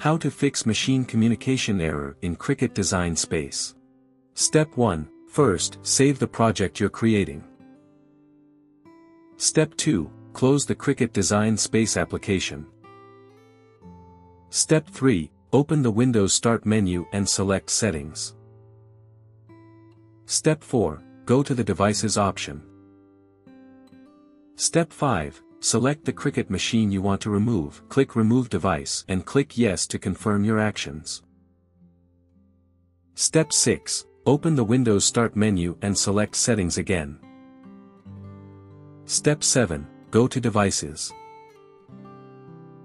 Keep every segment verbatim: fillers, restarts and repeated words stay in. How to fix machine communication error in Cricut Design Space. Step one. First, save the project you're creating. Step two. Close the Cricut Design Space application. Step three. Open the Windows Start menu and select Settings. Step four. Go to the Devices option. Step five. Select the Cricut machine you want to remove, click Remove Device and click Yes to confirm your actions. Step six. Open the Windows Start menu and select Settings again. Step seven. Go to Devices.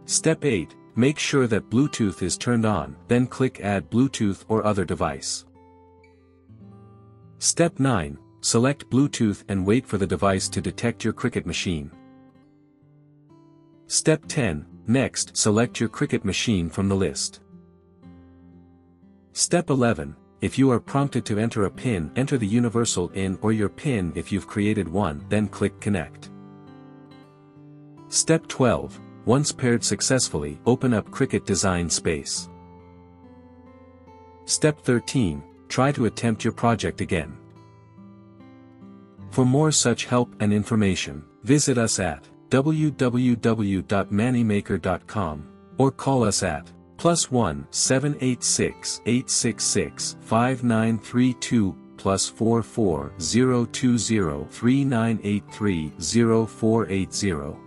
Step eight. Make sure that Bluetooth is turned on, then click Add Bluetooth or other device. Step nine. Select Bluetooth and wait for the device to detect your Cricut machine. Step ten. Next, select your Cricut machine from the list. Step eleven. If you are prompted to enter a pin, enter the universal I N or your pin if you've created one, then click Connect. Step twelve. Once paired successfully, open up Cricut Design Space. Step thirteen. Try to attempt your project again. For more such help and information, visit us at w w w dot manimaker dot com, or call us at plus one seven eight six eight six six five nine three two plus four four zero two zero three nine eight three zero four eight zero.